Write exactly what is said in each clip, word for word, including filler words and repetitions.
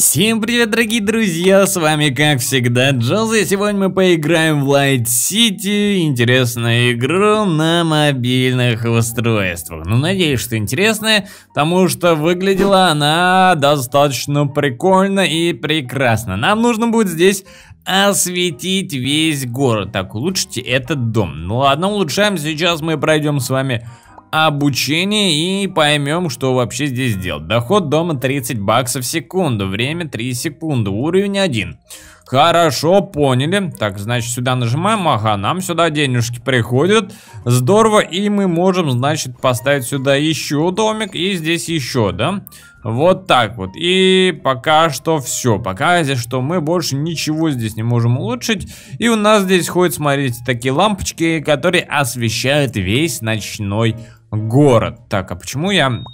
Всем привет, дорогие друзья, с вами как всегда Джоза, и сегодня мы поиграем в Light City, интересную игру на мобильных устройствах. Ну, надеюсь, что интересная, потому что выглядела она достаточно прикольно и прекрасно. Нам нужно будет здесь осветить весь город. Так, улучшите этот дом. Ну ладно, улучшаем, сейчас мы пройдем с вами обучение и поймем, что вообще здесь делать. Доход дома тридцать баксов в секунду, время три секунды, уровень один. Хорошо, поняли. Так, значит, сюда нажимаем, ага, нам сюда денежки приходят. Здорово, и мы можем, значит, поставить сюда еще домик и здесь еще, да? Вот так вот. И пока что все. Пока здесь что мы больше ничего здесь не можем улучшить. И у нас здесь ходят, смотрите, такие лампочки, которые освещают весь ночной город. Так, а почему я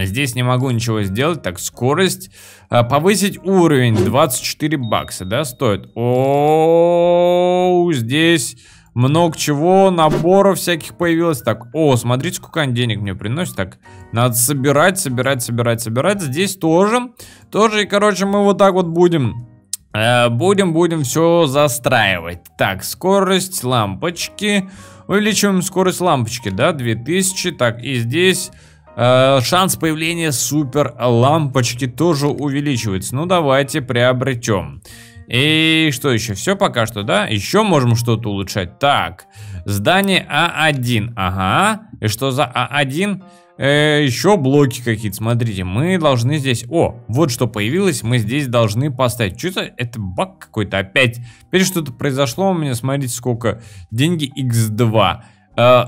здесь не могу ничего сделать? Так, скорость. Повысить уровень. двадцать четыре бакса, да, стоит. О, здесь много чего, наборов всяких появилось. Так, о, смотрите, сколько они денег мне приносят. Так, надо собирать, собирать, собирать, собирать. Здесь тоже. Тоже, и, короче, мы вот так вот будем. Э, будем, будем все застраивать. Так, скорость лампочки. Увеличиваем скорость лампочки, да, две тысячи. Так, и здесь шанс появления супер лампочки тоже увеличивается. Ну, давайте приобретем. И что еще? Все пока что, да? Еще можем что-то улучшать. Так, здание А один. Ага. И что за А один? Э, еще блоки какие-то. Смотрите, мы должны здесь... О, вот что появилось. Мы здесь должны поставить. Что это? Это баг какой-то опять. Теперь что-то произошло у меня. Смотрите, сколько. Деньги икс два.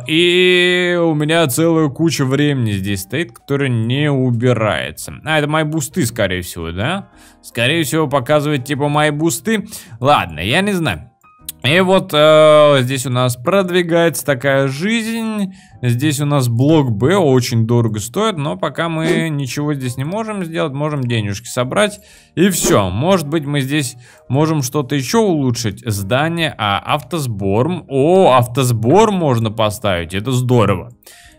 И у меня целая куча времени здесь стоит, которая не убирается. А, это мои бусты, скорее всего, да? Скорее всего, показывает, типа, мои бусты. Ладно, я не знаю. И вот э, здесь у нас продвигается такая жизнь. Здесь у нас блок Б, очень дорого стоит. Но пока мы ничего здесь не можем сделать. Можем денежки собрать. И все, может быть, мы здесь можем что-то еще улучшить. Здание, а автосбор. О, автосбор можно поставить, это здорово.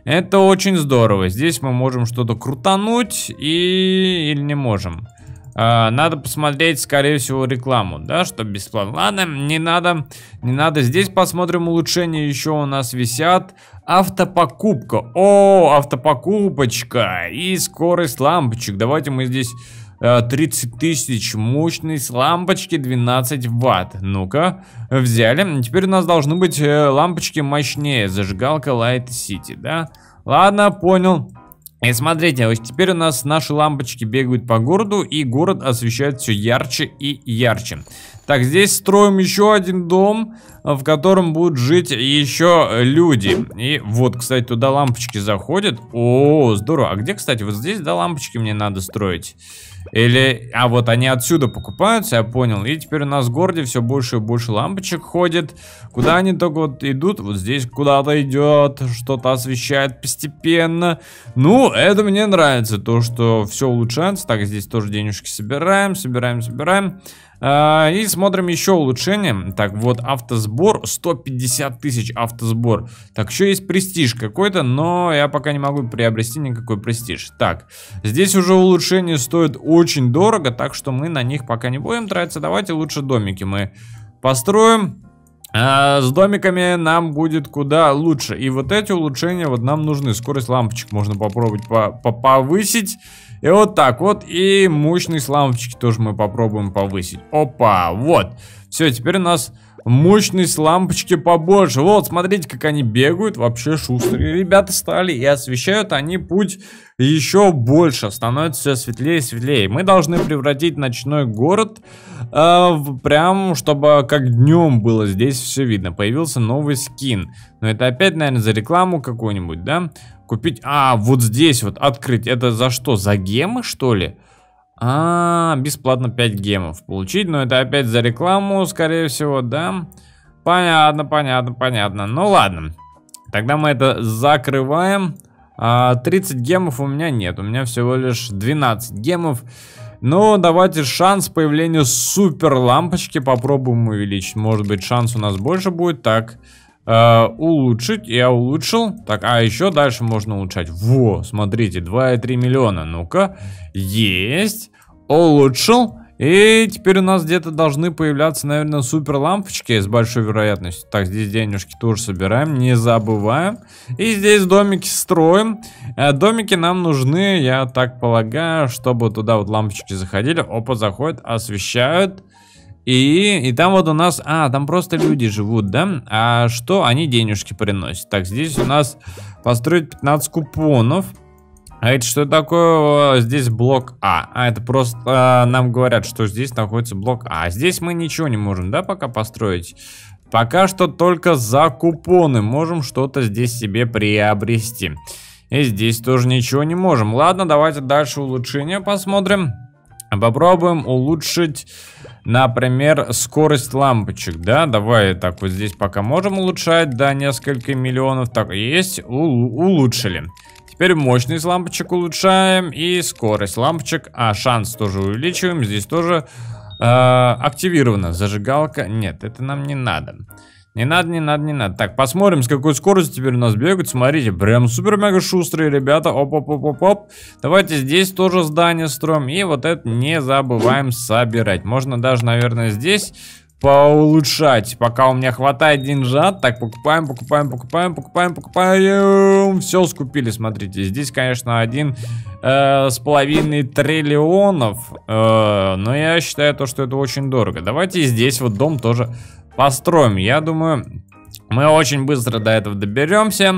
Это очень здорово. Здесь мы можем что-то крутануть и... или не можем. Надо посмотреть, скорее всего, рекламу, да, что бесплатно. Ладно, не надо, не надо. Здесь посмотрим улучшения, еще у нас висят. Автопокупка. О, автопокупочка. И скорость лампочек. Давайте мы здесь тридцать тысяч. Мощность лампочки двенадцать ватт. Ну-ка, взяли. Теперь у нас должны быть лампочки мощнее. Зажигалка Light City, да. Ладно, понял. И смотрите, вот теперь у нас наши лампочки бегают по городу, и город освещает все ярче и ярче. Так, здесь строим еще один дом, в котором будут жить еще люди. И вот, кстати, туда лампочки заходят. О, здорово. А где, кстати, вот здесь, да, лампочки мне надо строить? Или, а вот они отсюда покупаются, я понял. И теперь у нас в городе все больше и больше лампочек ходит. Куда они только вот идут? Вот здесь куда-то идет, что-то освещает постепенно. Ну, это мне нравится, то, что все улучшается. Так, здесь тоже денежки собираем, собираем, собираем. И смотрим еще улучшение. Так, вот автосбор, сто пятьдесят тысяч автосбор. Так, еще есть престиж какой-то, но я пока не могу приобрести никакой престиж. Так, здесь уже улучшение стоит очень дорого, так что мы на них пока не будем тратиться. Давайте лучше домики мы построим. А с домиками нам будет куда лучше. И вот эти улучшения вот нам нужны. Скорость лампочек можно попробовать по -по повысить. И вот так вот. И мощность лампочки тоже мы попробуем повысить. Опа, вот. Все, теперь у нас мощность лампочки побольше. Вот, смотрите, как они бегают. Вообще шустрые ребята стали. И освещают они путь еще больше. Становится все светлее и светлее. Мы должны превратить ночной город э, прям, чтобы как днем было здесь все видно. Появился новый скин. Но это опять, наверное, за рекламу какую-нибудь, да? Купить... А, вот здесь вот открыть. Это за что? За гемы, что ли? А, бесплатно пять гемов получить, но это опять за рекламу, скорее всего, да? Понятно, понятно, понятно. Ну ладно, тогда мы это закрываем. А, тридцать гемов у меня нет, у меня всего лишь двенадцать гемов. Ну, давайте шанс появления супер лампочки попробуем увеличить. Может быть, шанс у нас больше будет, так... Uh, улучшить, я улучшил. Так, а еще дальше можно улучшать. Во, смотрите, два и три миллиона. Ну-ка, есть. Улучшил. И теперь у нас где-то должны появляться, наверное, супер лампочки с большой вероятностью. Так, здесь денежки тоже собираем, не забываем. И здесь домики строим. Э, домики нам нужны, я так полагаю, чтобы туда вот лампочки заходили. Опа, заходят, освещают. И, и там вот у нас... А, там просто люди живут, да? А что? Они денежки приносят. Так, здесь у нас построить пятнадцать купонов. А это что такое? Здесь блок А. А, это просто а, нам говорят, что здесь находится блок А. А здесь мы ничего не можем, да, пока построить? Пока что только за купоны можем что-то здесь себе приобрести. И здесь тоже ничего не можем. Ладно, давайте дальше улучшение посмотрим. Попробуем улучшить... Например, скорость лампочек, да, давай так вот здесь пока можем улучшать, да, несколько миллионов, так, есть, улучшили. Теперь мощность лампочек улучшаем и скорость лампочек, а шанс тоже увеличиваем, здесь тоже э, активирована зажигалка, нет, это нам не надо. Не надо, не надо, не надо. Так, посмотрим, с какой скоростью теперь у нас бегают. Смотрите, прям супер-мега шустрые ребята. Оп-оп-оп-оп-оп. Давайте здесь тоже здание строим. И вот это не забываем собирать. Можно даже, наверное, здесь поулучшать. Пока у меня хватает деньжат. Так, покупаем, покупаем, покупаем, покупаем, покупаем. Все скупили, смотрите. Здесь, конечно, один э, с половиной триллионов. Э, но я считаю, то, что это очень дорого. Давайте здесь вот дом тоже... Построим, я думаю, мы очень быстро до этого доберемся.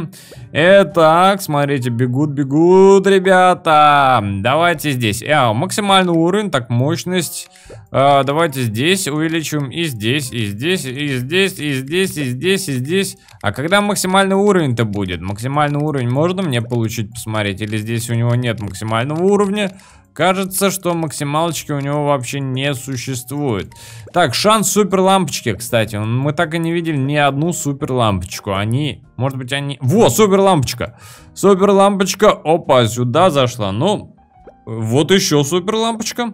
Итак, смотрите, бегут, бегут, ребята. Давайте здесь. А, максимальный уровень, так, мощность. А, давайте здесь увеличим. И здесь, и здесь, и здесь, и здесь, и здесь, и здесь. А когда максимальный уровень-то будет? Максимальный уровень можно мне получить, посмотреть? Или здесь у него нет максимального уровня? Кажется, что максималочки у него вообще не существует. Так, шанс супер лампочки, кстати. Мы так и не видели ни одну супер лампочку. Они, может быть, они... Во, супер лампочка. Супер лампочка, опа, сюда зашла. Ну, вот еще супер лампочка.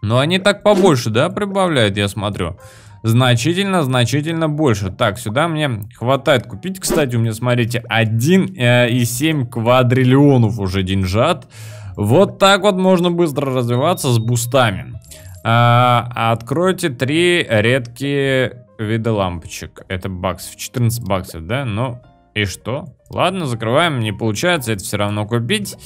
Но они так побольше, да, прибавляют, я смотрю. Значительно, значительно больше. Так, сюда мне хватает купить. Кстати, у меня, смотрите, один и семь квадриллионов уже деньжат. Вот так вот можно быстро развиваться с бустами. А, откройте три редкие вида лампочек. Это баксов, четырнадцать баксов, да? Ну и что? Ладно, закрываем, не получается, это все равно купить.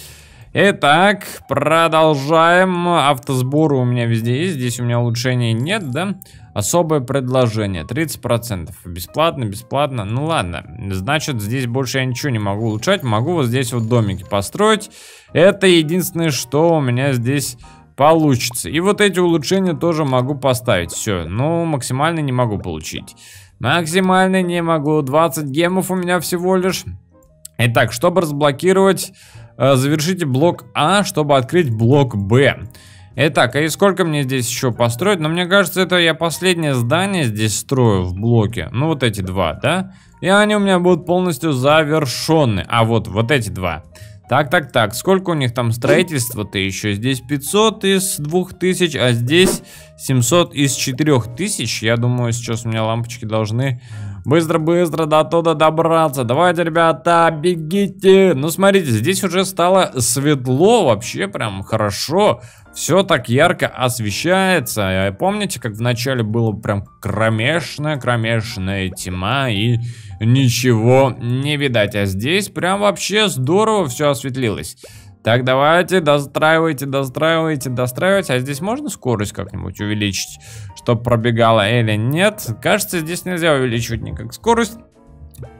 Итак, продолжаем. Автосборы у меня везде есть, здесь у меня улучшений нет, да? Особое предложение, тридцать процентов. Бесплатно, бесплатно, ну ладно. Значит, здесь больше я ничего не могу улучшать. Могу вот здесь вот домики построить. Это единственное, что у меня здесь получится. И вот эти улучшения тоже могу поставить. Все, ну максимально не могу получить. Максимально не могу. двадцать гемов у меня всего лишь. Итак, чтобы разблокировать, завершите блок А, чтобы открыть блок Б. Итак, и сколько мне здесь еще построить? Но мне кажется, это я последнее здание здесь строю в блоке. Ну вот эти два, да? И они у меня будут полностью завершены. А вот, вот эти два. Так, так, так, сколько у них там строительства-то еще? Здесь пятьсот из двух тысяч, а здесь семьсот из четырёх тысяч. Я думаю, сейчас у меня лампочки должны быстро-быстро до туда добраться. Давайте, ребята, бегите. Ну, смотрите, здесь уже стало светло, вообще прям хорошо. Все так ярко освещается. Помните, как в начале было прям кромешная-кромешная тьма и ничего не видать. А здесь прям вообще здорово все осветлилось. Так, давайте, достраивайте, достраивайте, достраивайте. А здесь можно скорость как-нибудь увеличить, чтобы пробегала или нет? Кажется, здесь нельзя увеличивать никак скорость.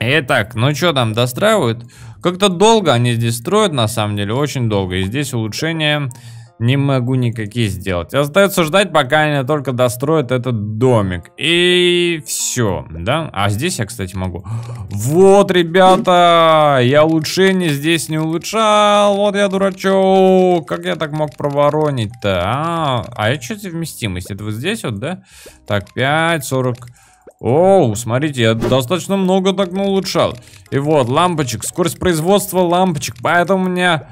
Итак, ну что там, достраивают? Как-то долго они здесь строят, на самом деле, очень долго. И здесь улучшения не могу никакие сделать. Остается ждать, пока они только достроят этот домик. И все, да? А здесь я, кстати, могу. Вот, ребята, я улучшение здесь не улучшал. Вот я дурачок. Как я так мог проворонить-то? А, а это что за вместимость? Это вот здесь вот, да? Так, пять, сорок... Оу, смотрите, я достаточно много так улучшал. И вот, лампочек, скорость производства лампочек. Поэтому у меня...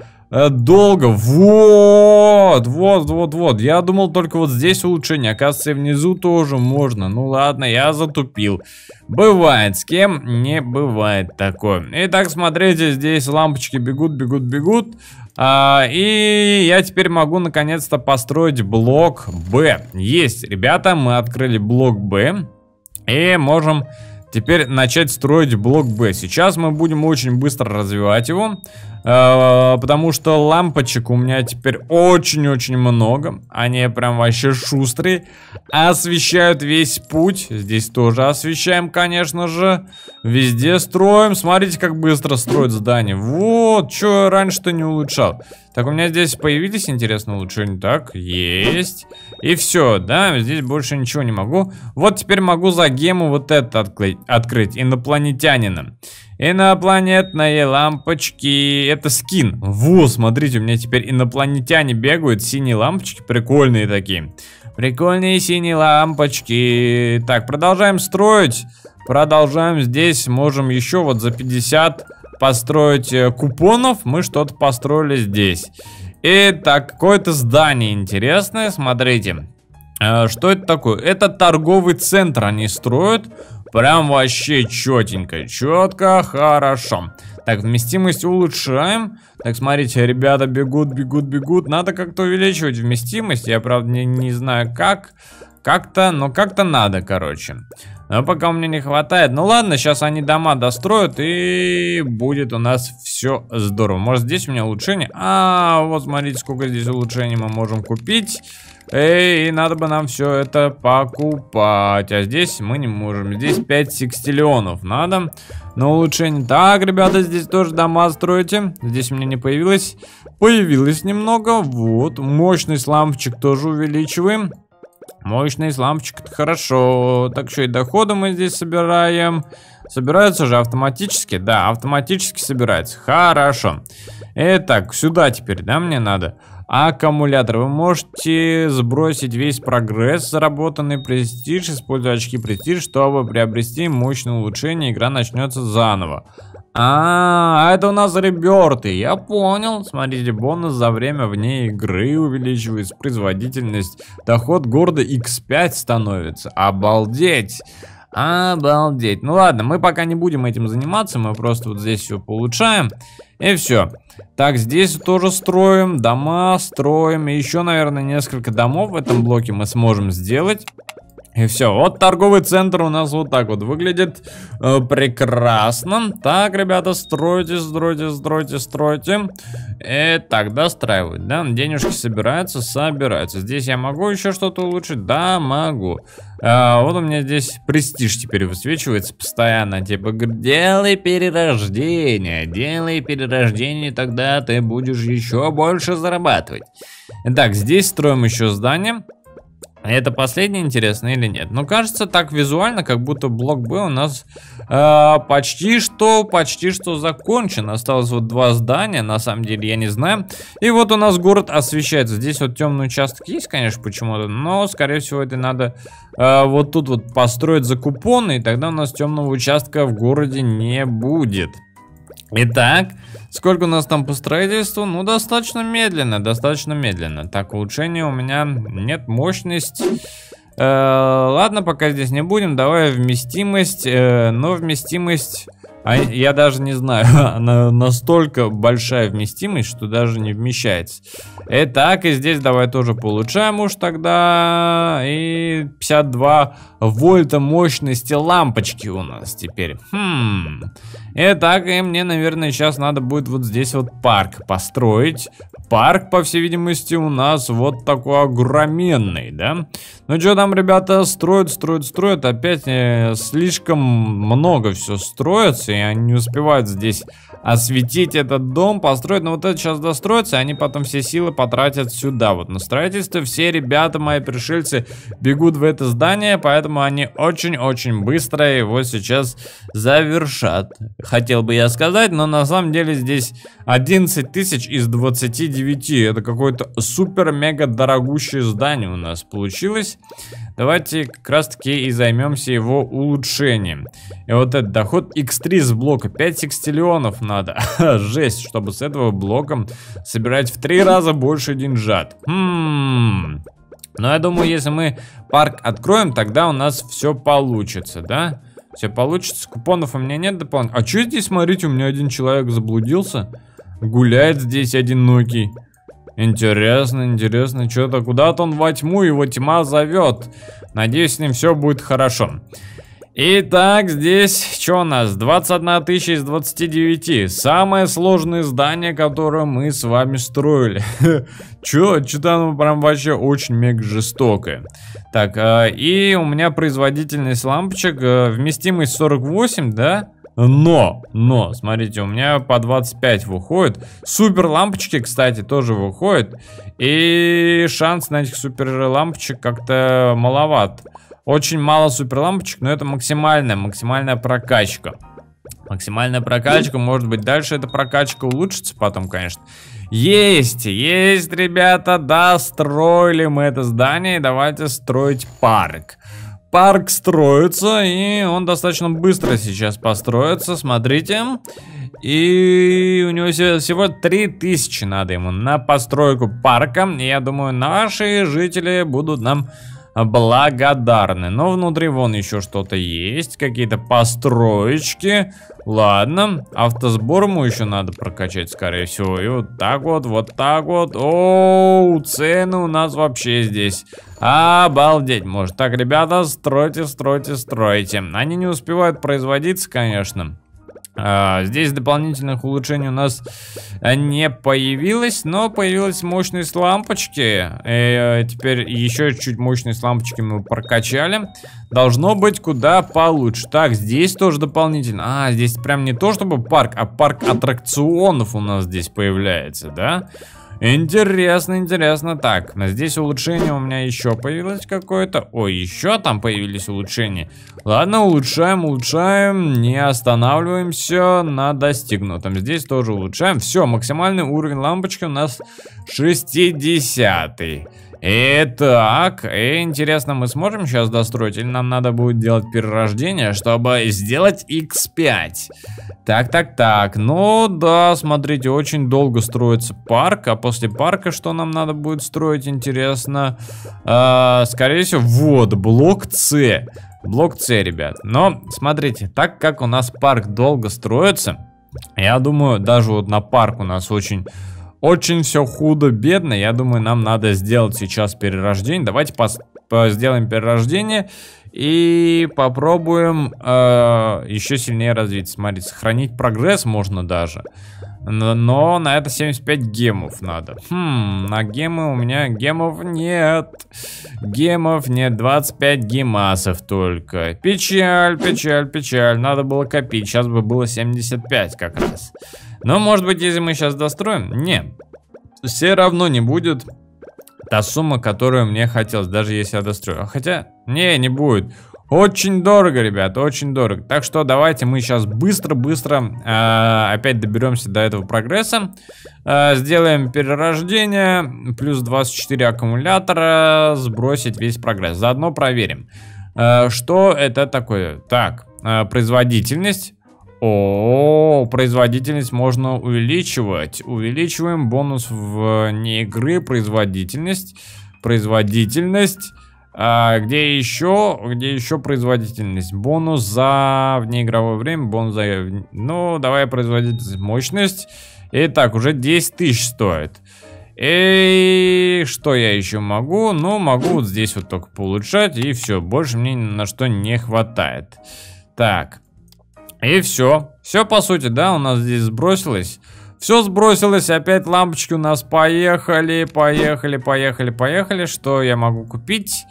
Долго, вот, вот, вот, вот, я думал только вот здесь улучшение, оказывается и внизу тоже можно, ну ладно, я затупил. Бывает, с кем не бывает такое. Итак, смотрите, здесь лампочки бегут, бегут, бегут, А, и я теперь могу наконец-то построить блок Б. Есть, ребята, мы открыли блок Б. И можем теперь начать строить блок Б. Сейчас мы будем очень быстро развивать его, э, потому что лампочек у меня теперь очень-очень много. Они прям вообще шустрые. Освещают весь путь. Здесь тоже освещаем, конечно же. Везде строим. Смотрите, как быстро строят здание. Вот, что я раньше-то не улучшал. Так, у меня здесь появились, интересно, улучшения. Так, есть. И все, да, здесь больше ничего не могу. Вот теперь могу за гему вот это открыть, открыть инопланетянина. Инопланетные лампочки. Это скин. Во, смотрите, у меня теперь инопланетяне бегают. Синие лампочки, прикольные такие. Прикольные синие лампочки. Так, продолжаем строить. Продолжаем здесь. Можем еще вот за пятьдесят... построить купонов. Мы что-то построили здесь. Итак, какое-то здание интересное. Смотрите, что это такое? Это торговый центр они строят. Прям вообще четенько. Четко, хорошо. Так, вместимость улучшаем. Так, смотрите, ребята бегут, бегут, бегут. Надо как-то увеличивать вместимость. Я, правда, не, не знаю как. Как-то, но как-то надо, короче. Но пока мне не хватает. Ну ладно, сейчас они дома достроят, и будет у нас все здорово. Может, здесь у меня улучшение? А, вот смотрите, сколько здесь улучшений мы можем купить. И надо бы нам все это покупать. А здесь мы не можем. Здесь пять секстиллионов надо на улучшение. Так, ребята, здесь тоже дома строите. Здесь у меня не появилось. Появилось немного. Вот, мощность лампочек тоже увеличиваем. Мощный лампочек, это хорошо. Так, еще и доходы мы здесь собираем. Собираются же автоматически? Да, автоматически собираются. Хорошо. Итак, сюда теперь, да, мне надо? Аккумулятор. Вы можете сбросить весь прогресс, заработанный престиж, используя очки престиж, чтобы приобрести мощное улучшение. Игра начнется заново. А, это у нас реберты, я понял. Смотрите, бонус за время вне игры увеличивается, производительность, доход города икс пять становится. Обалдеть! Обалдеть! Ну ладно, мы пока не будем этим заниматься, мы просто вот здесь все улучшаем. И все. Так, здесь тоже строим, дома строим. И еще, наверное, несколько домов в этом блоке мы сможем сделать. И все, вот торговый центр у нас вот так вот выглядит. э, Прекрасно. Так, ребята, стройте, стройте, стройте, стройте. И так, достраивают, да? Денежки собираются, собираются. Здесь я могу еще что-то улучшить? Да, могу. э, Вот у меня здесь престиж теперь высвечивается постоянно. Типа, делай перерождение. Делай перерождение, тогда ты будешь еще больше зарабатывать. Итак, здесь строим еще здание. Это последнее интересно или нет? Но кажется так визуально, как будто блок Б у нас э, почти что, почти что закончен. Осталось вот два здания, на самом деле я не знаю. И вот у нас город освещается. Здесь вот темный участок есть, конечно, почему-то. Но, скорее всего, это надо э, вот тут вот построить за купоны. И тогда у нас темного участка в городе не будет. Итак, сколько у нас там по строительству? Ну, достаточно медленно, достаточно медленно. Так, улучшения у меня нет, мощность. Э, ладно, пока здесь не будем. Давай вместимость. Э, но вместимость... А, я даже не знаю, она настолько большая вместимость, что даже не вмещается. Итак, и здесь давай тоже получаем уж тогда. И пятьдесят два вольта мощности лампочки у нас теперь. Хм. Итак, и мне, наверное, сейчас надо будет вот здесь вот парк построить. Парк, по всей видимости, у нас вот такой огроменный, да? Ну что там, ребята, строят, строят, строят. Опять э, слишком много все строится. И они не успевают здесь осветить этот дом, построить. Но вот это сейчас достроится, и они потом все силы потратят сюда. Вот на строительство все ребята, мои пришельцы, бегут в это здание. Поэтому они очень-очень быстро его сейчас завершат. Хотел бы я сказать, но на самом деле здесь одиннадцать тысяч из двадцати девяти. Это какое-то супер-мега дорогущее здание у нас получилось. Давайте как раз таки и займемся его улучшением. И вот этот доход икс три с блока. пять секстиллионов надо. Жесть, чтобы с этого блока собирать в три раза больше деньжат. Хм. Но я думаю, если мы парк откроем, тогда у нас все получится, да? Все получится. Купонов у меня нет дополнительно. А что здесь, смотрите, у меня один человек заблудился. Гуляет здесь одинокий. Интересно, интересно, что-то куда-то он во тьму, его тьма зовет. Надеюсь, с ним все будет хорошо. Итак, здесь что у нас? двадцать одна тысяча из двадцати девяти. Самое сложное здание, которое мы с вами строили. Че? Что-то оно прям вообще очень мега жестокое. Так, и у меня производительность лампочек, вместимость сорок восемь, да? Но, но, смотрите, у меня по двадцать пять выходит. Супер лампочки, кстати, тоже выходят. И шанс на этих супер лампочек как-то маловат. Очень мало супер лампочек, но это максимальная, максимальная прокачка. Максимальная прокачка, может быть, дальше эта прокачка улучшится потом, конечно. Есть, есть, ребята, да, строили мы это здание, давайте строить парк. Парк строится, и он достаточно быстро сейчас построится, смотрите. И у него всего три тысячи надо ему на постройку парка. Я думаю, наши жители будут нам благодарны. Но внутри вон еще что-то есть, какие-то построечки. Ладно, автосбор ему еще надо прокачать, скорее всего. И вот так вот, вот так вот. Оу, цены у нас вообще здесь. Обалдеть может. Так, ребята, стройте, стройте, стройте. Они не успевают производиться, конечно. а, Здесь дополнительных улучшений у нас не появилось. Но появилась мощность лампочки. И теперь еще чуть-чуть мощность лампочки мы прокачали. Должно быть куда получше. Так, здесь тоже дополнительно. А, здесь прям не то чтобы парк, а парк аттракционов у нас здесь появляется, да? Интересно, интересно. Так, здесь улучшение у меня еще появилось какое-то. Ой, еще там появились улучшения. Ладно, улучшаем, улучшаем. Не останавливаемся на достигнутом. Здесь тоже улучшаем. Все, максимальный уровень лампочки у нас шестидесятый. Итак, интересно, мы сможем сейчас достроить или нам надо будет делать перерождение, чтобы сделать икс пять? Так, так, так, ну да, смотрите, очень долго строится парк, а после парка что нам надо будет строить, интересно? А, скорее всего, вот, блок С, блок С, ребят. Но, смотрите, так как у нас парк долго строится, я думаю, даже вот на парк у нас очень... Очень все худо-бедно, я думаю, нам надо сделать сейчас перерождение. Давайте сделаем перерождение и попробуем э еще сильнее развиться. Смотрите, сохранить прогресс можно даже, но на это семьдесят пять гемов надо. Хм, на гемы у меня гемов нет. Гемов нет, двадцать пять гемасов только. Печаль, печаль, печаль, надо было копить, сейчас бы было семьдесят пять как раз. Но, может быть, если мы сейчас достроим, не, все равно не будет та сумма, которую мне хотелось, даже если я дострою. Хотя, не, не будет. Очень дорого, ребята, очень дорого. Так что давайте мы сейчас быстро-быстро э, опять доберемся до этого прогресса. Э, сделаем перерождение, плюс двадцать четыре аккумулятора, сбросить весь прогресс. Заодно проверим, э, что это такое. Так, э, производительность. О, производительность можно увеличивать. Увеличиваем бонус вне игры. Производительность. Производительность. А, где еще? Где еще производительность? Бонус за внеигровое время. Бонус за... Ну, давай производительность. Мощность. Итак, уже десять тысяч стоит. И что я еще могу? Ну, могу вот здесь вот только улучшать. И все. Больше мне ни на что не хватает. Так. И все. Все, по сути, да, у нас здесь сбросилось. Все сбросилось, опять лампочки у нас поехали, поехали, поехали, поехали. Что я могу купить?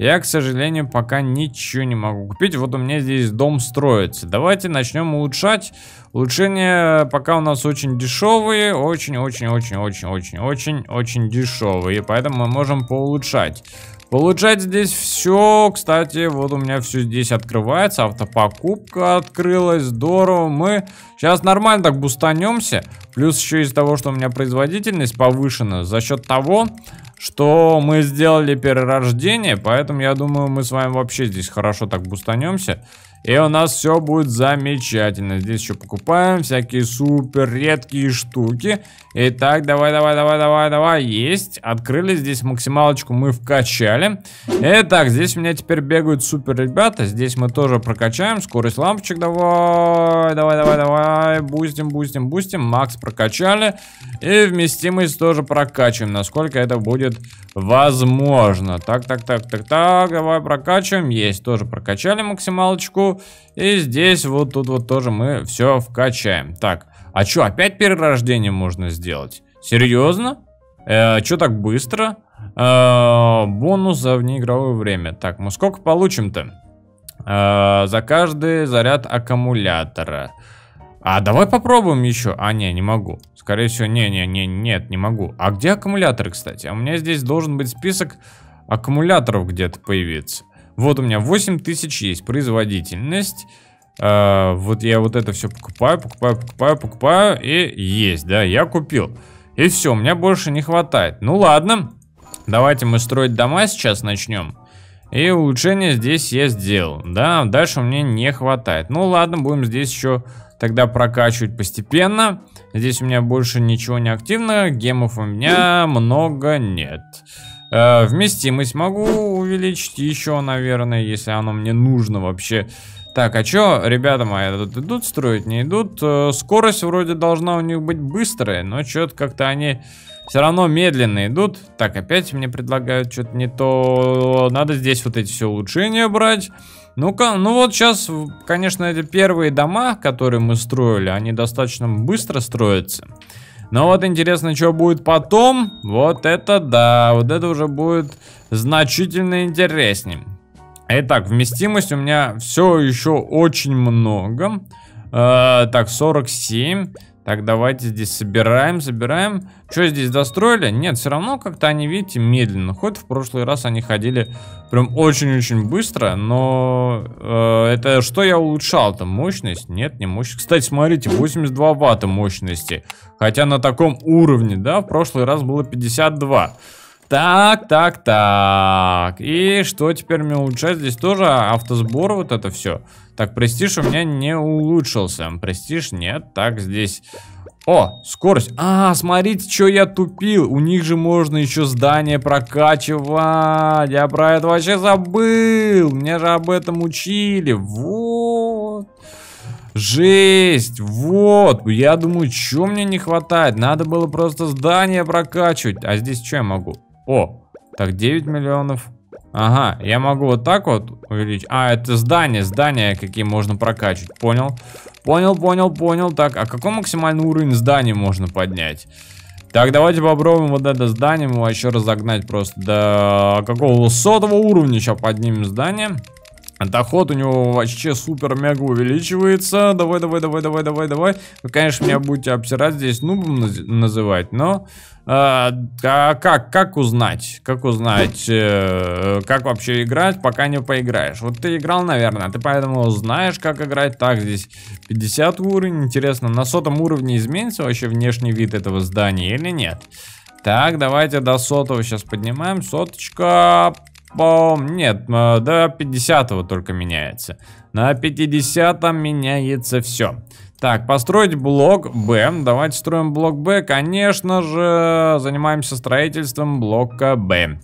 Я, к сожалению, пока ничего не могу купить. Вот у меня здесь дом строится. Давайте начнем улучшать. Улучшения пока у нас очень дешевые. Очень-очень-очень-очень-очень-очень-очень дешевые. Поэтому мы можем поулучшать. Улучшать здесь все. Кстати, вот у меня все здесь открывается. Автопокупка открылась. Здорово. Мы сейчас нормально так бустанемся. Плюс еще из-за того, что у меня производительность повышена. За счет того, что мы сделали перерождение. Поэтому я думаю, мы с вами вообще здесь хорошо так бустанемся. И у нас все будет замечательно. Здесь еще покупаем всякие супер редкие штуки. Итак, давай, давай, давай, давай, давай. Есть. Открыли. Здесь максималочку мы вкачали. Итак, здесь у меня теперь бегают супер ребята. Здесь мы тоже прокачаем. Скорость лампочек. Давай, давай, давай, давай. Бустим, бустим, бустим. Макс прокачали. И вместимость тоже прокачиваем, насколько это будет возможно. Так, так, так, так, так. Давай прокачиваем. Есть. Тоже прокачали максималочку. И здесь вот тут вот тоже мы все вкачаем. Так, а что, опять перерождение можно сделать? Серьезно? Э, что так быстро? Э, бонус за внеигровое время. Так, мы сколько получим-то? Э, за каждый заряд аккумулятора. А давай попробуем еще. А, не, не могу. Скорее всего, не, не, не, нет, не могу. А где аккумуляторы, кстати? А у меня здесь должен быть список аккумуляторов где-то появиться. Вот у меня восемь тысяч есть, производительность, э, вот я вот это все покупаю, покупаю, покупаю, покупаю, и есть, да, я купил. И все, у меня больше не хватает. Ну ладно, давайте мы строить дома сейчас начнем. И улучшение здесь я сделал, да, дальше мне не хватает. Ну ладно, будем здесь еще тогда прокачивать постепенно. Здесь у меня больше ничего не активно, гемов у меня много нет. Э, вместимость могу увеличить еще, наверное, если оно мне нужно вообще. Так, а что, ребята мои, тут идут строить, не идут? Э, скорость вроде должна у них быть быстрая, но что-то как-то они все равно медленно идут. Так, опять мне предлагают что-то не то. Надо здесь вот эти все улучшения брать. Ну-ка, ну вот сейчас, конечно, эти первые дома, которые мы строили, они достаточно быстро строятся. Но вот интересно, что будет потом. Вот это да, вот это уже будет значительно интереснее. Итак, вместимость у меня все еще очень много. э, Так, сорок семь. Так, давайте здесь собираем, собираем. Что здесь достроили? Нет, все равно как-то они, видите, медленно. Хоть в прошлый раз они ходили прям очень-очень быстро. Но э, это что я улучшал-то? Мощность? Нет, не мощность. Кстати, смотрите, восемьдесят два ватта мощности. Хотя на таком уровне, да, в прошлый раз было пятьдесят два. Так, так, так. И что теперь мне улучшать? Здесь тоже автосбор, вот это все. Так, престиж у меня не улучшился. Престиж нет. Так, здесь... О, скорость. А, смотрите, что я тупил. У них же можно еще здание прокачивать. Я про это вообще забыл. Меня же об этом учили. Вот. Жесть, вот, я думаю, чего мне не хватает, надо было просто здание прокачивать, а здесь что я могу? О, так, девять миллионов, ага, я могу вот так вот увеличить, а, это здание, здания какие можно прокачивать, понял, понял, понял, понял, так, а какой максимальный уровень зданий можно поднять? Так, давайте попробуем вот это здание, мы еще разогнать просто до какого сотого уровня сейчас поднимем здание. Доход у него вообще супер-мега увеличивается. Давай, давай, давай, давай, давай, давай. Вы, конечно, меня будете обсирать здесь, нубом наз называть, но... Э, а как, как узнать? Как узнать, э, как вообще играть, пока не поиграешь? Вот ты играл, наверное, ты поэтому знаешь, как играть. Так, здесь пятьдесят уровень. Интересно, на сотом уровне изменится вообще внешний вид этого здания или нет? Так, давайте до сотого сейчас поднимаем. Соточка... Нет, до пятидесятого только меняется. На пятидесятом меняется все. Так, построить блок Б. Давайте строим блок Б. Конечно же, занимаемся строительством блока Б.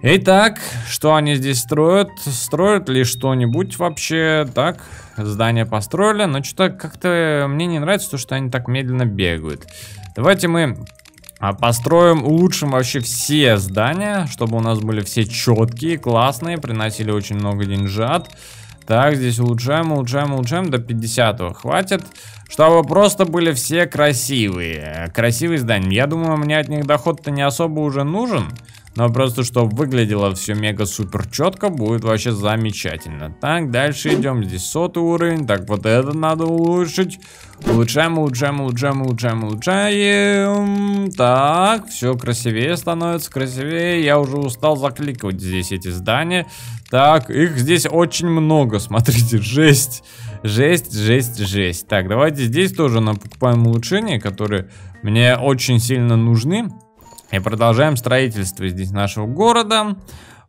Итак, что они здесь строят? Строят ли что-нибудь вообще? Так, здание построили. Но что-то как-то мне не нравится то, что они так медленно бегают. Давайте мы... Построим, улучшим вообще все здания, чтобы у нас были все четкие, классные, приносили очень много деньжат. Так, здесь улучшаем, улучшаем, улучшаем, до пятидесятого хватит, чтобы просто были все красивые, красивые здания. Я думаю, мне от них доход-то не особо уже нужен, но просто чтобы выглядело все мега-супер четко, будет вообще замечательно. Так, дальше идем, здесь сотый уровень, так, вот это надо улучшить. Улучшаем, улучшаем, улучшаем, улучшаем, улучшаем. Так, все красивее становится, красивее. Я уже устал закликивать здесь эти здания. Так, их здесь очень много, смотрите, жесть. Жесть, жесть, жесть. Так, давайте здесь тоже нам покупаем улучшения, которые мне очень сильно нужны. И продолжаем строительство здесь нашего города.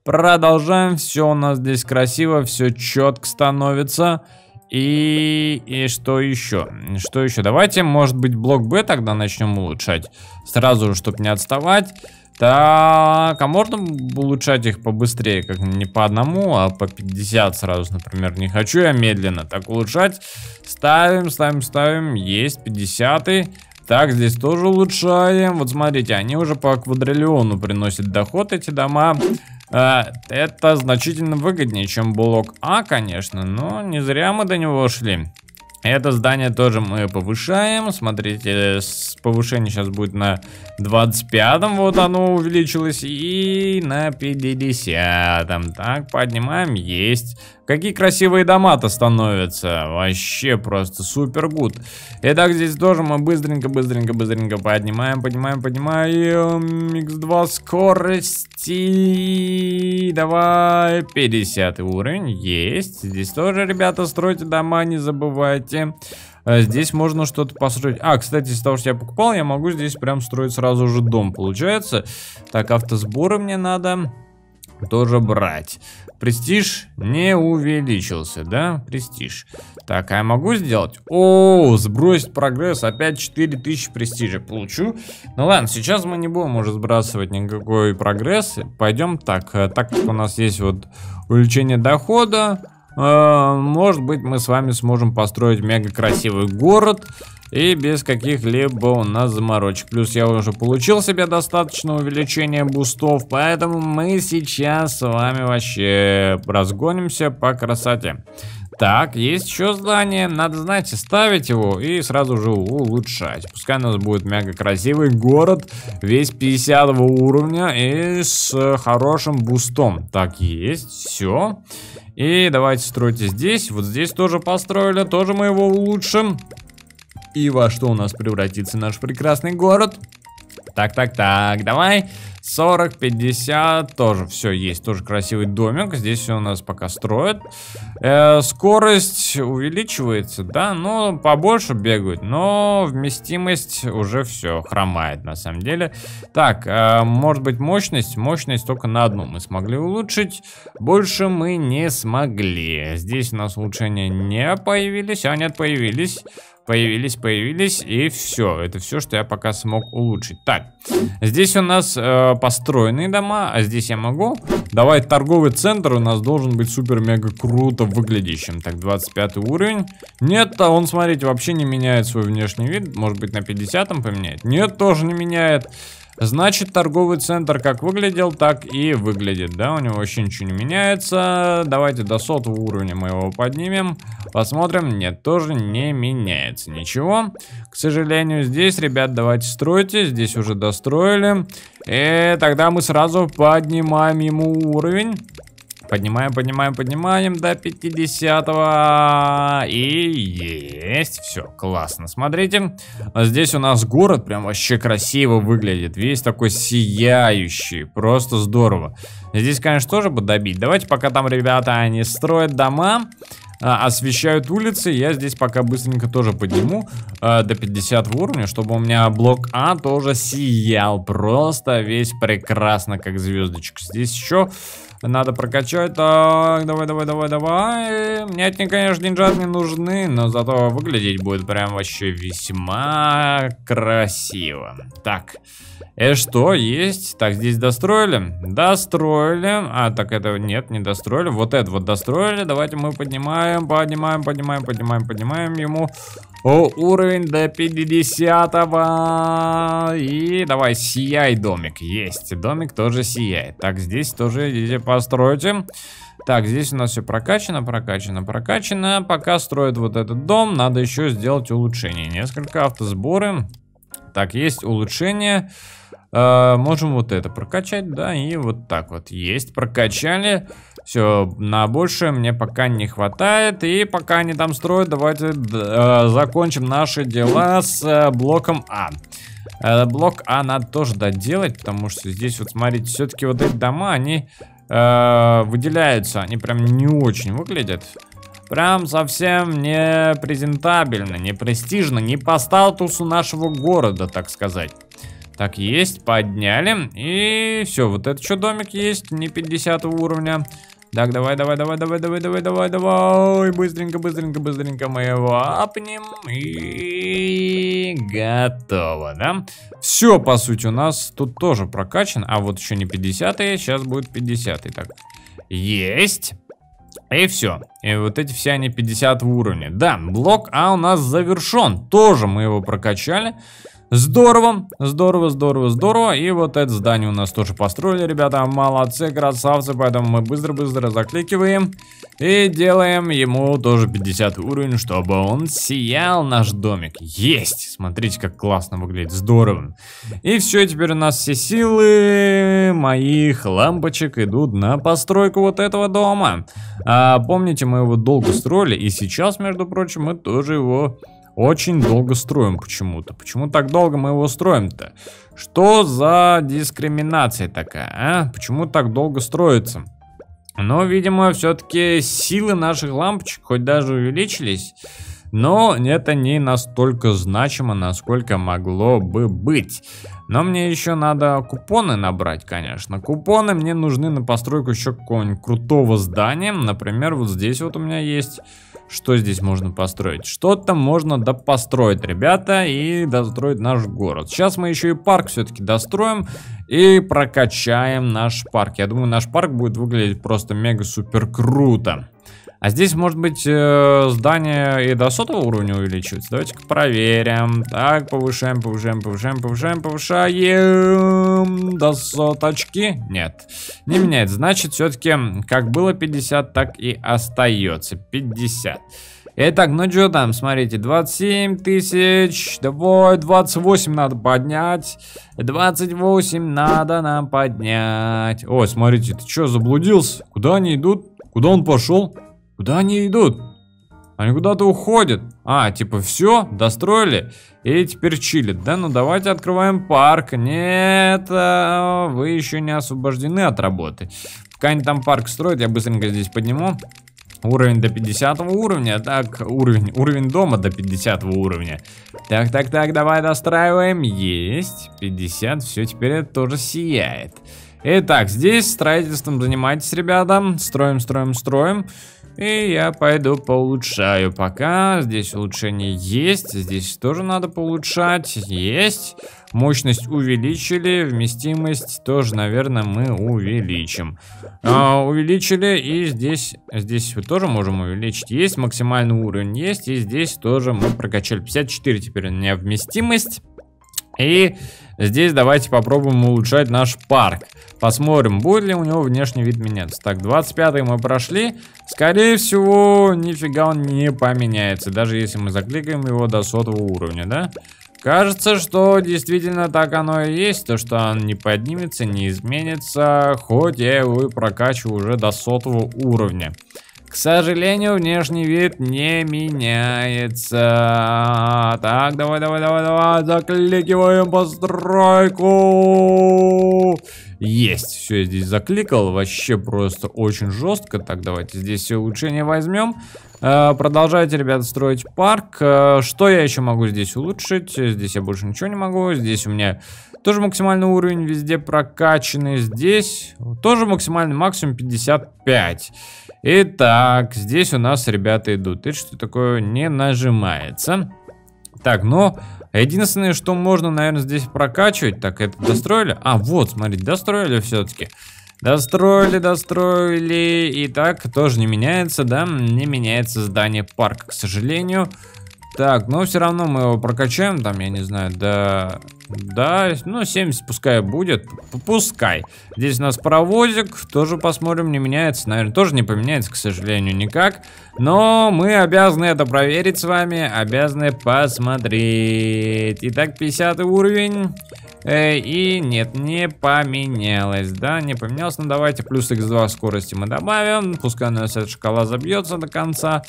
Продолжаем. Все у нас здесь красиво, все четко становится. И, и что еще? Что еще? Давайте, может быть, блок Б тогда начнем улучшать. Сразу же, чтобы не отставать. Так, а можно улучшать их побыстрее? Как не по одному, а по пятьдесят сразу, например. Не хочу я медленно так улучшать. Ставим, ставим, ставим. Есть, пятидесятый. Так, здесь тоже улучшаем. Вот смотрите, они уже по квадриллиону приносят доход, эти дома. Это значительно выгоднее, чем блок А, конечно, но не зря мы до него шли. Это здание тоже мы повышаем. Смотрите, повышение сейчас будет на двадцать пятом. Вот оно увеличилось. И на пятидесятом. Так, поднимаем. Есть. Какие красивые дома-то становятся. Вообще просто супер гуд. Итак, здесь тоже мы быстренько, быстренько, быстренько поднимаем, поднимаем, поднимаем. икс два скорости. Давай. пятидесятый уровень. Есть. Здесь тоже, ребята, стройте дома, не забывайте. Здесь можно что-то построить. А, кстати, из того, что я покупал, я могу здесь прям строить сразу же дом, получается. Так, автосборы мне надо тоже брать. Престиж не увеличился, да? Престиж. Так, а я могу сделать? О, сбросить прогресс. Опять четыре тысячи престижа получу. Ну ладно, сейчас мы не будем уже сбрасывать никакой прогресс. Пойдем так. Так как у нас есть вот увеличение дохода, может быть, мы с вами сможем построить мега красивый город и без каких-либо у нас заморочек. Плюс я уже получил себе достаточно увеличения бустов, поэтому мы сейчас с вами вообще разгонимся по красоте. Так, есть еще здание. Надо, знаете, ставить его и сразу же улучшать. Пускай у нас будет мега красивый город, весь пятидесятого уровня и с хорошим бустом. Так, есть, все. И давайте стройте здесь. Вот здесь тоже построили, тоже мы его улучшим. И во что у нас превратится наш прекрасный город? Так, так, так, давай. сорок, пятьдесят, тоже все есть. Тоже красивый домик. Здесь все у нас пока строят. Э, скорость увеличивается, да, но побольше бегают. Но вместимость уже все хромает на самом деле. Так, э, может быть, мощность? Мощность только на одну мы смогли улучшить. Больше мы не смогли. Здесь у нас улучшения не появились. А нет, появились. Появились, появились, и все. Это все, что я пока смог улучшить. Так, здесь у нас э, построенные дома, а здесь я могу. Давай, торговый центр у нас должен быть супер-мега круто выглядящим. Так, двадцать пятый уровень. Нет, он, смотрите, вообще не меняет свой внешний вид. Может быть, на пятидесятом поменяет? Нет, тоже не меняет. Значит, торговый центр как выглядел, так и выглядит, да, у него вообще ничего не меняется. Давайте до сотого уровня мы его поднимем, посмотрим. Нет, тоже не меняется ничего, к сожалению. Здесь, ребят, давайте стройте, здесь уже достроили. И тогда мы сразу поднимаем ему уровень. Поднимаем, поднимаем, поднимаем до пятидесятого. И есть. Все, классно. Смотрите. Здесь у нас город прям вообще красиво выглядит. Весь такой сияющий. Просто здорово. Здесь, конечно, тоже бы добить. Давайте пока там, ребята, они строят дома, освещают улицы. Я здесь пока быстренько тоже подниму э, до пятидесятого уровня, чтобы у меня блок А тоже сиял. Просто весь прекрасно, как звездочка. Здесь еще надо прокачать. Так, давай, давай, давай, давай. Мне от них, конечно, деньжат не нужны, но зато выглядеть будет прям вообще весьма красиво. Так, и что есть? Так, здесь достроили? Достроили. А, так это нет, не достроили. Вот это вот достроили. Давайте мы поднимаем, поднимаем, поднимаем, поднимаем, поднимаем ему. О, уровень до пятидесятого. И давай, сияй, домик. Есть, домик тоже сияет. Так, здесь тоже идите постройте. Так, здесь у нас все прокачано, прокачано, прокачано. Пока строят вот этот дом, надо еще сделать улучшение. Несколько автосборы. Так, есть улучшение. Э, можем вот это прокачать, да, и вот так вот. Есть, прокачали. Все, на больше мне пока не хватает. И пока они там строят, давайте э, закончим наши дела с э, блоком А. Э, блок А надо тоже доделать, потому что здесь, вот смотрите, все-таки вот эти дома, они э, выделяются. Они прям не очень выглядят. Прям совсем не презентабельно, не престижно, не по статусу нашего города, так сказать. Так, есть, подняли. И все, вот этот еще домик есть, не пятидесятого уровня. Так, давай, давай, давай, давай, давай, давай, давай, давай. Быстренько, быстренько, быстренько мы его апнем. И готово, да? Все, по сути, у нас тут тоже прокачан. А вот еще не пятидесятый, сейчас будет пятидесятый. Так, есть. И все. И вот эти все они пятидесятого уровня. Да, блок А у нас завершен. Тоже мы его прокачали. Здорово, здорово, здорово, здорово. И вот это здание у нас тоже построили, ребята. Молодцы, красавцы. Поэтому мы быстро-быстро закликиваем и делаем ему тоже пятидесятый уровень, чтобы он сиял, наш домик. Есть! Смотрите, как классно выглядит. Здорово. И все, теперь у нас все силы моих лампочек идут на постройку вот этого дома. А, помните, мы его долго строили. И сейчас, между прочим, мы тоже его... очень долго строим почему-то. Почему так долго мы его строим-то? Что за дискриминация такая, а? Почему так долго строится? Но, видимо, все-таки силы наших лампочек хоть даже увеличились, но это не настолько значимо, насколько могло бы быть. Но мне еще надо купоны набрать, конечно. Купоны мне нужны на постройку еще какого-нибудь крутого здания. Например, вот здесь вот у меня есть... Что здесь можно построить? Что-то можно допостроить, ребята, и достроить наш город. Сейчас мы еще и парк все-таки достроим и прокачаем наш парк. Я думаю, наш парк будет выглядеть просто мега-супер круто. А здесь, может быть, здание и до сотого уровня увеличивается? Давайте-ка проверим. Так, повышаем, повышаем, повышаем, повышаем, повышаем. До соточки? Нет. Не меняет. Значит, все-таки, как было пятьдесят, так и остается. пятьдесят. Итак, ну что там, смотрите, двадцать семь тысяч, давай, двадцать восемь надо поднять, двадцать восемь надо нам поднять. О, смотрите, ты что, заблудился? Куда они идут? Куда он пошел? Куда они идут? Они куда-то уходят. А, типа, все, достроили и теперь чилит. Да, ну давайте открываем парк. Нет, вы еще не освобождены от работы. Пока они там парк строят, я быстренько здесь подниму. Уровень до пятидесятого уровня. Так, уровень, уровень дома до пятидесятого уровня. Так, так, так, давай достраиваем. Есть, пятьдесят, все, теперь это тоже сияет. Итак, здесь строительством занимайтесь, ребята. Строим, строим, строим. И я пойду поулучшаю пока. Здесь улучшение есть. Здесь тоже надо поулучшать. Есть. Мощность увеличили. Вместимость тоже, наверное, мы увеличим. А, увеличили. И здесь, здесь мы тоже можем увеличить. Есть. Максимальный уровень есть. И здесь тоже мы прокачали. пятьдесят четыре теперь у меня вместимость. И здесь давайте попробуем улучшать наш парк. Посмотрим, будет ли у него внешний вид меняться. Так, двадцать пятый мы прошли. Скорее всего, нифига он не поменяется. Даже если мы закликаем его до сотого уровня, да? Кажется, что действительно так оно и есть. То, что он не поднимется, не изменится. Хоть я его и прокачиваю уже до сотого уровня. К сожалению, внешний вид не меняется. Так, давай, давай, давай, давай. Закликиваем постройку. Есть. Все, я здесь закликал. Вообще просто очень жестко. Так, давайте здесь все улучшения возьмем. Э, продолжайте, ребята, строить парк. Э, что я еще могу здесь улучшить? Здесь я больше ничего не могу. Здесь у меня... тоже максимальный уровень везде прокачанный. Здесь тоже максимальный максимум пятьдесят пять. Итак, здесь у нас ребята идут. И что такое не нажимается. Так, но единственное, что можно, наверное, здесь прокачивать. Так, это достроили? А, вот, смотрите, достроили все-таки. Достроили, достроили. И так, тоже не меняется, да? Не меняется здание парка, к сожалению. Так, но все равно мы его прокачаем, там, я не знаю, да, да, ну, семьдесят пускай будет, пускай. Здесь у нас паровозик, тоже посмотрим, не меняется, наверное, тоже не поменяется, к сожалению, никак. Но мы обязаны это проверить с вами, обязаны посмотреть. Итак, пятидесятый уровень, э, и нет, не поменялось, да, не поменялось, ну, давайте плюс икс два скорости мы добавим, пускай у нас этот шоколад забьется до конца.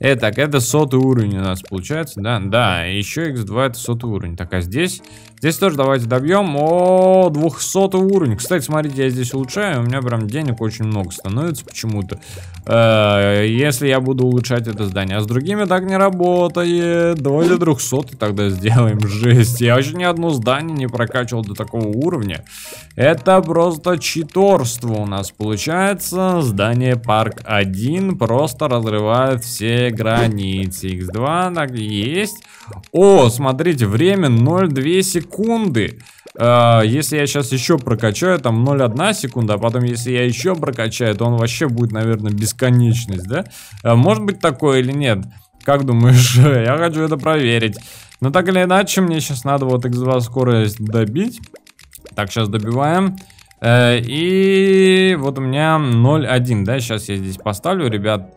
Итак, это сотый уровень у нас получается, да? Да, еще икс два это сотый уровень. Так, а здесь... Здесь тоже давайте добьем. О, двухсотый уровень. Кстати, смотрите, я здесь улучшаю. У меня прям денег очень много становится почему-то. Э-э, если я буду улучшать это здание. А с другими так не работает. Давайте трехсотый тогда сделаем. Жесть. Я вообще ни одно здание не прокачивал до такого уровня. Это просто читерство у нас получается. Здание парк один просто разрывает все границы. икс два так есть. О, смотрите, время ноль целых две десятых секунды. Э, если я сейчас еще прокачаю, там ноль целых одна секунда, а потом если я еще прокачаю, то он вообще будет, наверное, бесконечность, да? Э, может быть такое или нет? Как думаешь? Я хочу это проверить. Но так или иначе, мне сейчас надо вот икс два скорость добить. Так, сейчас добиваем. Э, и вот у меня ноль целых одна, да? Сейчас я здесь поставлю, ребят,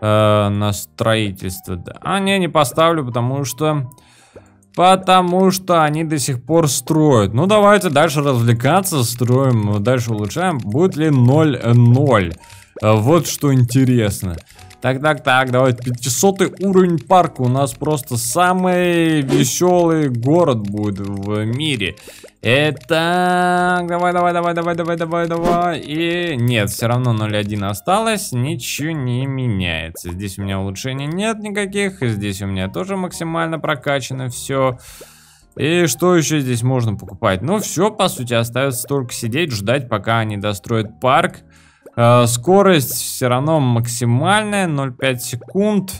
э, на строительство. Да. А, не, не поставлю, потому что... Потому что они до сих пор строят. Ну, давайте дальше развлекаться, строим, дальше улучшаем. Будет ли ноль ноль? Вот что интересно. Так, так, так, давайте пятисотый уровень парка. У нас просто самый веселый город будет в мире. Это... Давай, давай, давай, давай, давай, давай, давай. И нет, все равно ноль целых одна осталось. Ничего не меняется. Здесь у меня улучшений нет никаких. Здесь у меня тоже максимально прокачано все. И что еще здесь можно покупать? Ну все, по сути, остается только сидеть, ждать, пока они достроят парк. Скорость все равно максимальная, ноль целых пять десятых секунд.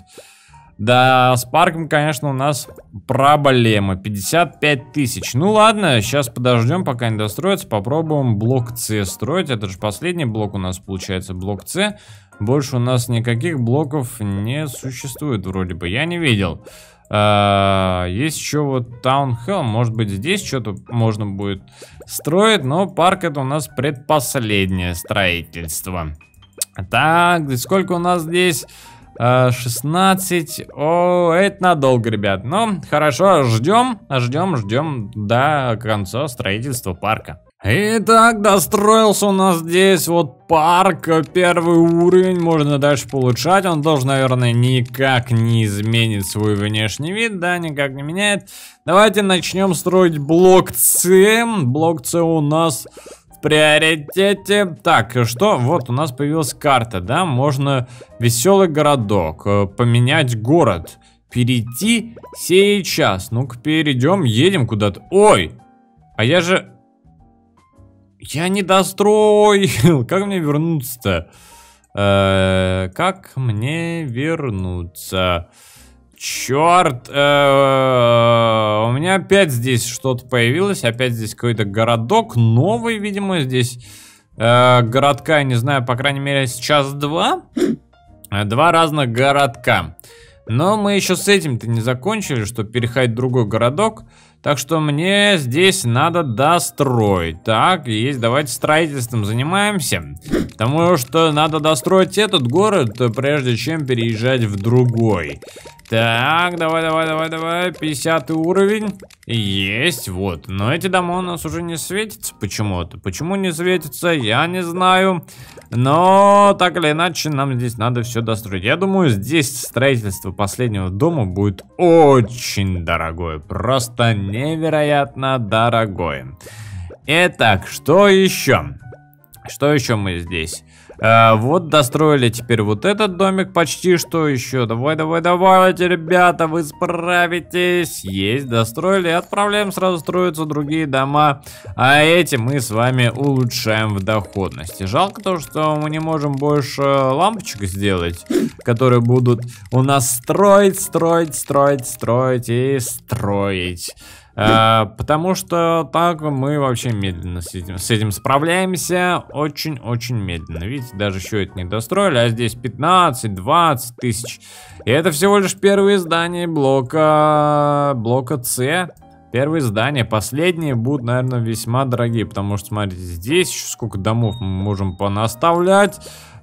Да, с парком, конечно, у нас проблемы. пятьдесят пять тысяч. Ну ладно, сейчас подождем, пока не достроится. Попробуем блок С строить. Это же последний блок у нас получается, блок С. Больше у нас никаких блоков не существует вроде бы. Я не видел. Есть еще вот таунхелл. Может быть, здесь что-то можно будет строить. Но парк это у нас предпоследнее строительство. Так, сколько у нас здесь? шестнадцать. О, это надолго, ребят. Ну, хорошо, ждем, ждем, ждем до конца строительства парка. Итак, достроился у нас здесь вот парк, первый уровень, можно дальше улучшать, он тоже, наверное, никак не изменит свой внешний вид, да, никак не меняет. Давайте начнем строить блок С, блок С у нас в приоритете. Так, что, вот у нас появилась карта, да, можно веселый городок, поменять город, перейти сейчас, ну-ка перейдем, едем куда-то, ой, а я же... Я не достроил. Как мне вернуться-то? Э-э, как мне вернуться? Черт. Э-э, у меня опять здесь что-то появилось. Опять здесь какой-то городок. Новый, видимо, здесь. Э-э, городка, я не знаю, по крайней мере, сейчас два. Два разных городка. Но мы еще с этим-то не закончили, чтобы переходить в другой городок. Так что мне здесь надо достроить. Так, есть, давайте строительством занимаемся. Потому что надо достроить этот город, прежде чем переезжать в другой. Так, давай, давай, давай, давай. пятидесятый уровень. Есть, вот. Но эти дома у нас уже не светятся почему-то. Почему не светятся, я не знаю. Но так или иначе, нам здесь надо все достроить. Я думаю, здесь строительство последнего дома будет очень дорогое. Просто невероятно дорогое. Итак, что еще? Что еще мы здесь? Э, вот достроили теперь вот этот домик почти что еще. Давай, давай, давайте, ребята, вы справитесь. Есть, достроили. Отправляем, сразу строятся другие дома. А эти мы с вами улучшаем в доходности. Жалко то, что мы не можем больше лампочек сделать, которые будут у нас строить, строить, строить, строить и строить. А, потому что так мы вообще медленно с этим, с этим справляемся. Очень-очень медленно. Видите, даже еще это не достроили. А здесь пятнадцать-двадцать тысяч. И это всего лишь первые здания блока... Блока С. Первые здания. Последние будут, наверное, весьма дорогие. Потому что, смотрите, здесь еще сколько домов мы можем понаставлять.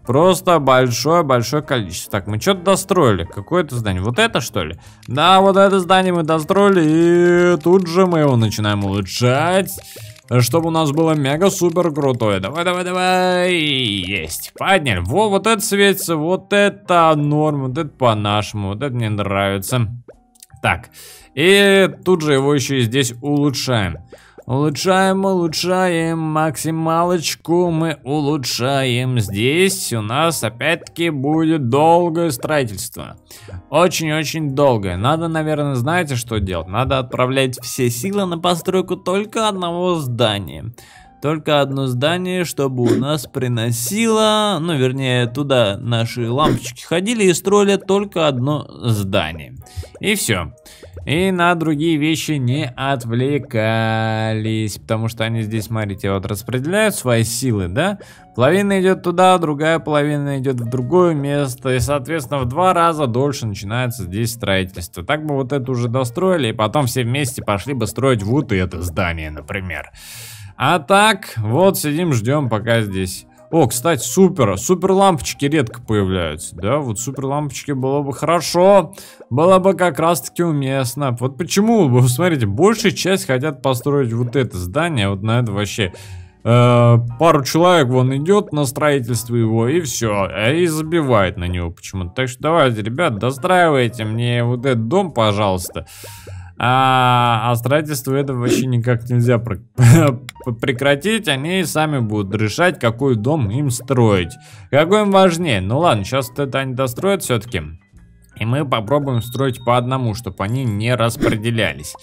Просто большое-большое количество. Так, мы что-то достроили. Какое-то здание. Вот это, что ли? Да, вот это здание мы достроили. И тут же мы его начинаем улучшать. Чтобы у нас было мега-супер крутое. Давай-давай-давай. Есть. Подняли. Во, вот это светится. Вот это норм. Вот это по-нашему. Вот это мне нравится. Так, и тут же его еще и здесь улучшаем. Улучшаем, улучшаем, максималочку мы улучшаем. Здесь у нас опять-таки будет долгое строительство. Очень-очень долгое. Надо, наверное, знаете, что делать? Надо отправлять все силы на постройку только одного здания. Только одно здание, чтобы у нас приносило... Ну, вернее, туда наши лампочки ходили и строили только одно здание. И все. И на другие вещи не отвлекались, потому что они здесь, смотрите, вот распределяют свои силы, да? Половина идет туда, другая половина идет в другое место, и, соответственно, в два раза дольше начинается здесь строительство. Так бы вот это уже достроили, и потом все вместе пошли бы строить вот это здание, например. А так, вот сидим, ждем, пока здесь... О, кстати, супер, супер лампочки редко появляются, да, вот супер лампочки было бы хорошо, было бы как раз-таки уместно. Вот почему, вы смотрите, большая часть хотят построить вот это здание, вот на это вообще э, пару человек вон идет на строительство его и все, и забивает на него почему-то. Так что давайте, ребят, достраивайте мне вот этот дом, пожалуйста. А, а строительство это вообще никак нельзя прекратить. Они сами будут решать, какой дом им строить, какой им важнее. Ну ладно, сейчас это они достроят все-таки. И мы попробуем строить по одному, чтобы они не распределялись.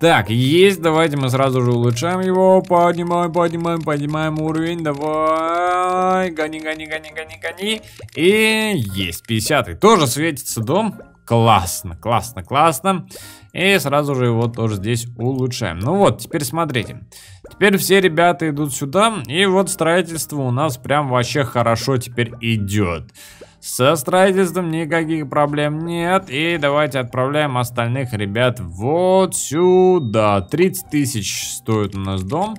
Так, есть, давайте мы сразу же улучшаем его. Поднимаем, поднимаем, поднимаем уровень. Давай, гони, гони, гони, гони, гони. И есть, пятидесятый. Тоже светится дом. Классно, классно, классно. И сразу же его тоже здесь улучшаем. Ну вот, теперь смотрите. Теперь все ребята идут сюда. И вот строительство у нас прям вообще хорошо теперь идет. Со строительством никаких проблем нет. И давайте отправляем остальных ребят вот сюда. тридцать тысяч стоит у нас дом.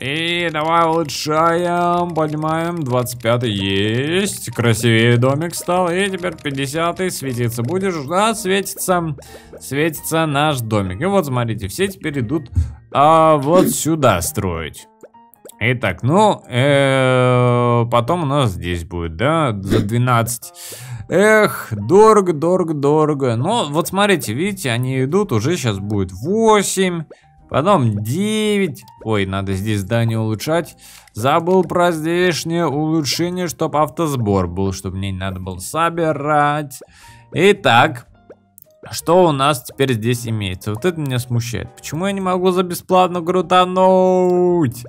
И давай улучшаем, поднимаем, двадцать пятый есть, красивее домик стал, и теперь пятидесятый, светиться будешь, да, светится, светится наш домик. И вот смотрите, все теперь идут а, вот сюда строить. Итак, ну, э-э, потом у нас здесь будет, да, за двенадцать. Эх, дорого, дорого, дорого. Но вот смотрите, видите, они идут, уже сейчас будет восемь. Потом девять. Ой, надо здесь здание улучшать. Забыл про здешнее улучшение, чтоб автосбор был, чтобы мне не надо было собирать. Итак, что у нас теперь здесь имеется? Вот это меня смущает. Почему я не могу за бесплатно крутануть?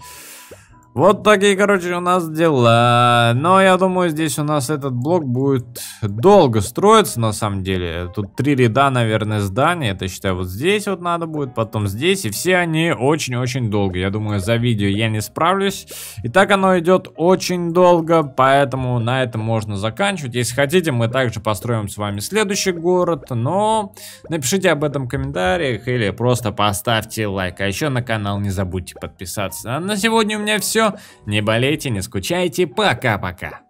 Вот такие, короче, у нас дела. Но я думаю, здесь у нас этот блок будет долго строиться, на самом деле. Тут три ряда, наверное, здания. Это, считаю, вот здесь вот надо будет, потом здесь. И все они очень-очень долго. Я думаю, за видео я не справлюсь. И так оно идет очень долго, поэтому на этом можно заканчивать. Если хотите, мы также построим с вами следующий город. Но напишите об этом в комментариях или просто поставьте лайк. А еще на канал не забудьте подписаться. А на сегодня у меня все. Не болейте, не скучайте. Пока-пока.